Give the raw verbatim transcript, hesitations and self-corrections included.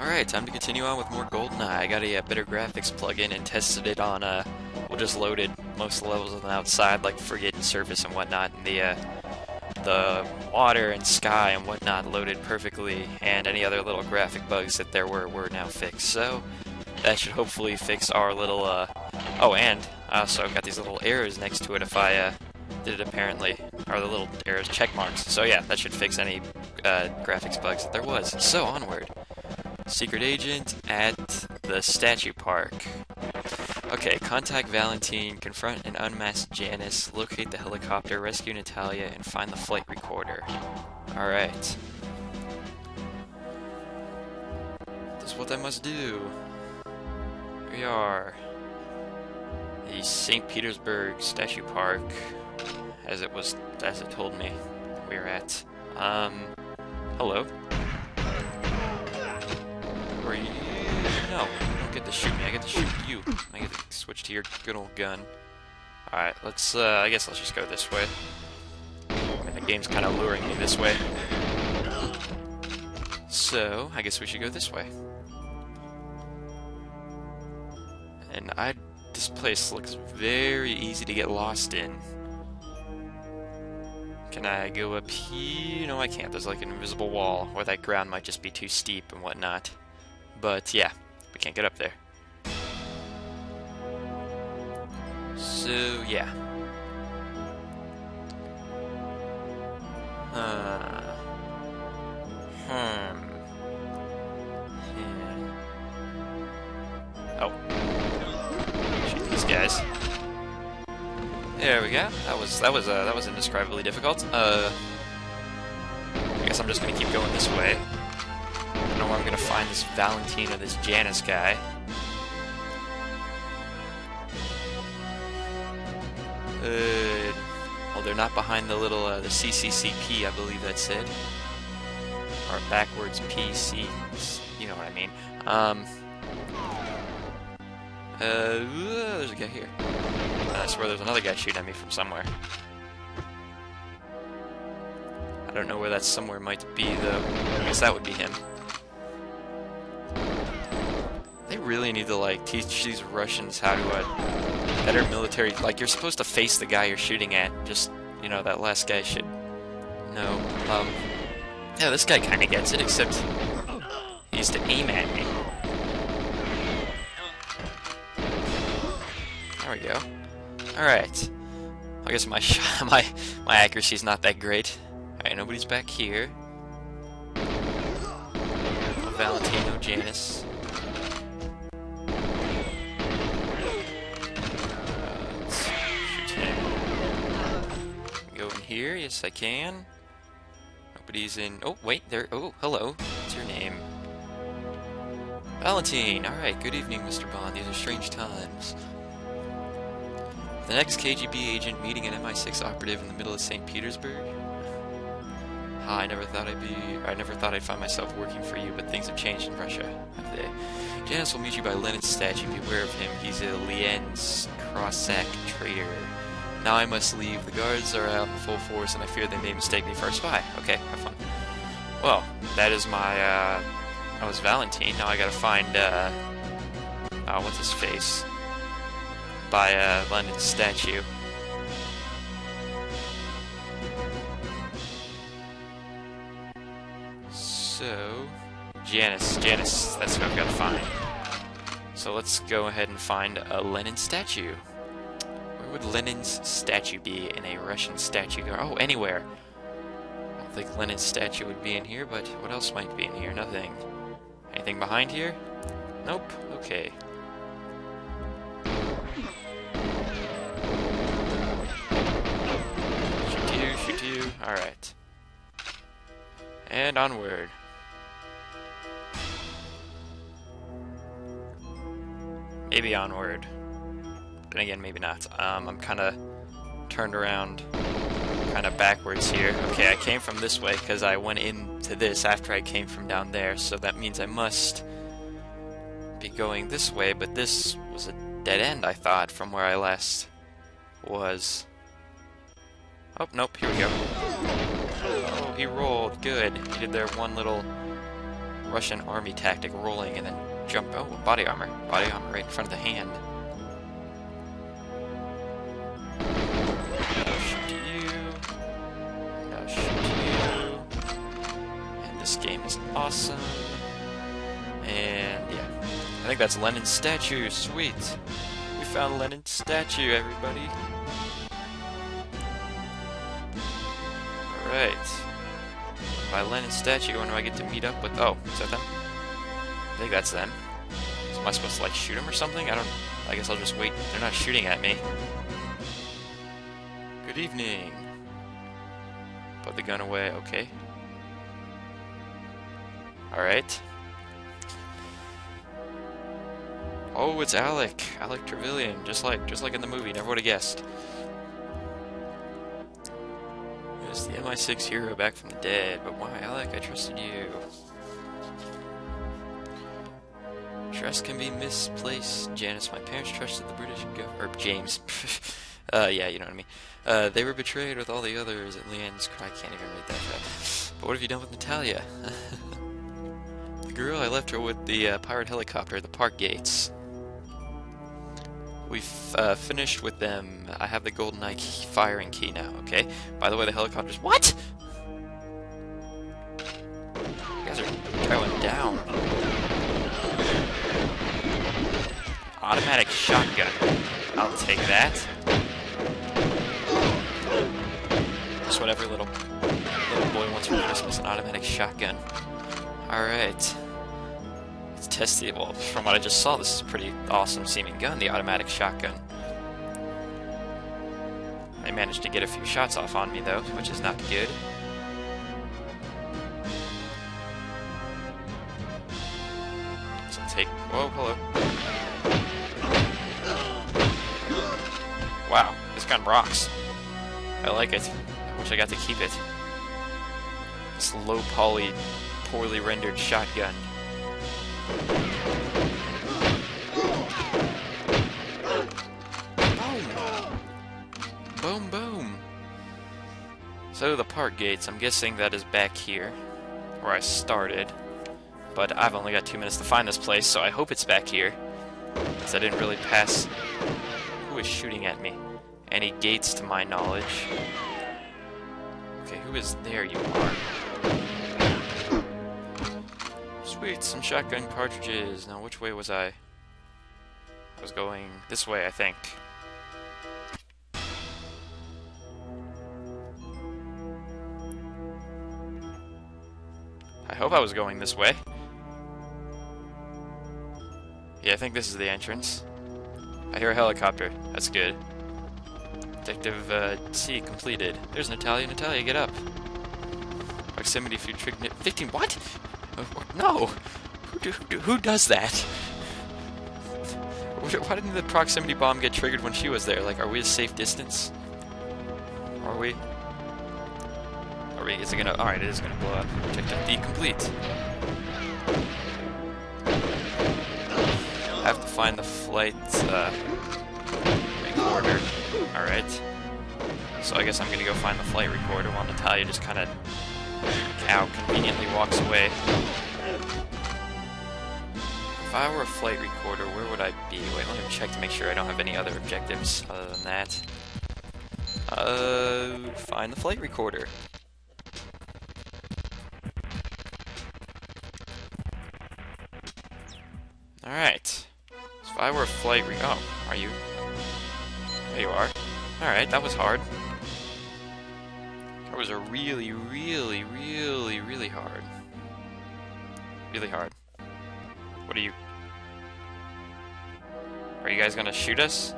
Alright, time to continue on with more GoldenEye. I got a, a better graphics plugin and tested it on, uh, well, just loaded most of the levels on the outside, like Frigate and Surface and whatnot, and the, uh, the water and sky and whatnot loaded perfectly, and any other little graphic bugs that there were were now fixed, so that should hopefully fix our little, uh, oh, and I also got these little arrows next to it if I, uh, did it apparently, or the little arrows, check marks, so yeah, that should fix any, uh, graphics bugs that there was. So, onward. Secret agent at the Statue Park. Okay, contact Valentine, confront an unmasked Janus, locate the helicopter, rescue Natalia, and find the flight recorder. Alright. That's what I must do. Here we are. The Saint Petersburg Statue Park, as it was, as it told me we were at. Um, hello? Where are you? No. I get to shoot me, I get to shoot you. I get to switch to your good old gun. Alright, let's, uh, I guess let's just go this way. Man, the game's kind of luring me this way. So, I guess we should go this way. And I, this place looks very easy to get lost in. Can I go up here? No, I can't. There's like an invisible wall, or that ground might just be too steep and whatnot. But, yeah. We can't get up there. So, yeah. Uh, hmm. Yeah. Oh. Shoot these guys. There we go. That was that was uh, that was indescribably difficult. Uh. I guess I'm just gonna keep going this way. I don't know where I'm gonna find this Valentine or this Janus guy. Uh, well, they're not behind the little uh, the C C C P, I believe that's it, or backwards P C. You know what I mean. Um. Uh, there's a guy here. I swear there's another guy shooting at me from somewhere. I don't know where that somewhere might be though. I guess that would be him. They really need to, like, teach these Russians how to, uh, better military, like, you're supposed to face the guy you're shooting at, just, you know, that last guy should know. Um, yeah, this guy kinda gets it, except he used to aim at me. There we go. Alright. I guess my shot, my, my accuracy's not that great. Alright, nobody's back here. No Valentine, no Janus. Here, yes I can. Nobody's in. Oh wait, there. Oh, hello. What's your name? Valentine. All right. Good evening, Mister Bond. These are strange times. The next K G B agent meeting an M I six operative in the middle of Saint Petersburg. Ah, I never thought I'd be. I never thought I'd find myself working for you, but things have changed in Russia, have they? Janus will meet you by Lenin's statue. Beware of him. He's a Lienz Cossack traitor. Now I must leave. The guards are out in full force, and I fear they may mistake me for a spy. Okay, have fun. Well, that is my, uh... that was Valentine. Now I gotta find, uh... uh what's his face? By, uh, London's statue. So... Janus, Janus. That's who I've gotta find. So let's go ahead and find a Lenin statue. Where would Lenin's statue be in a Russian statue? Oh, anywhere. I don't think Lenin's statue would be in here, but what else might be in here? Nothing. Anything behind here? Nope. Okay. Shoot you, shoot you. Alright. And onward. Maybe onward. Then again, maybe not. Um, I'm kind of turned around, kind of backwards here. Okay, I came from this way because I went into this after I came from down there, so that means I must be going this way, but this was a dead end, I thought, from where I last was. Oh, nope, here we go. Oh, he rolled. Good. He did their one little Russian army tactic, rolling and then jump. Oh, body armor. Body armor right in front of the hand. I'll shoot you. I'll shoot you. And this game is awesome. And yeah, I think that's Lenin's statue. Sweet. We found Lenin's statue, everybody. Alright. By Lenin's statue, when do I get to meet up with... Oh, is that them? I think that's them. So am I supposed to, like, shoot him or something? I don't... I guess I'll just wait. They're not shooting at me. Good evening. Put the gun away. Okay. Alright. Oh, it's Alec. Alec Trevelyan. Just like, just like in the movie. Never would have guessed. It's the M I six hero back from the dead, but why, Alec? I trusted you. Trust can be misplaced, Janus. My parents trusted the British government. Or James. uh, yeah, you know what I mean. Uh, they were betrayed with all the others at Lienz. I can't even read that right. But what have you done with Natalia? The girl, I left her with the uh, pirate helicopter at the park gates. We've uh, finished with them. I have the GoldenEye key, firing key now, okay? By the way, the helicopters... What?! You guys are going down. Automatic shotgun. I'll take that. Just whatever little, little boy wants for Christmas, an automatic shotgun. Alright. It's testy. Well, from what I just saw, this is a pretty awesome-seeming gun, the automatic shotgun. They managed to get a few shots off on me, though, which is not good. So take... Whoa, hello. Wow, this gun rocks. I like it. I wish I got to keep it. This low-poly, poorly rendered shotgun. Boom, boom. So the park gates, I'm guessing that is back here where I started, but I've only got two minutes to find this place, so I hope it's back here, because I didn't really pass who is shooting at me any gates to my knowledge. Okay, who is there? You are. Sweet, some shotgun cartridges. Now, which way was I? I was going this way, I think. I hope I was going this way. Yeah, I think this is the entrance. I hear a helicopter. That's good. Detective uh, C completed. There's Natalia. Natalia, get up. Proximity for trick... fifteen... What?! No! Who, do, who does that? Why didn't the proximity bomb get triggered when she was there? Like, are we a safe distance? Are we? Are we? Is it gonna... Alright, it is gonna blow up. Objective D complete. I have to find the flight uh, recorder. Alright. So I guess I'm gonna go find the flight recorder while Natalia just kind of... Cow conveniently walks away. If I were a flight recorder, where would I be? Wait, let me check to make sure I don't have any other objectives other than that. Uh, find the flight recorder. Alright. So if I were a flight re- Oh, are you? There you are. Alright, that was hard. That was a really, really, really, really hard. Really hard. What are you... Are you guys gonna shoot us?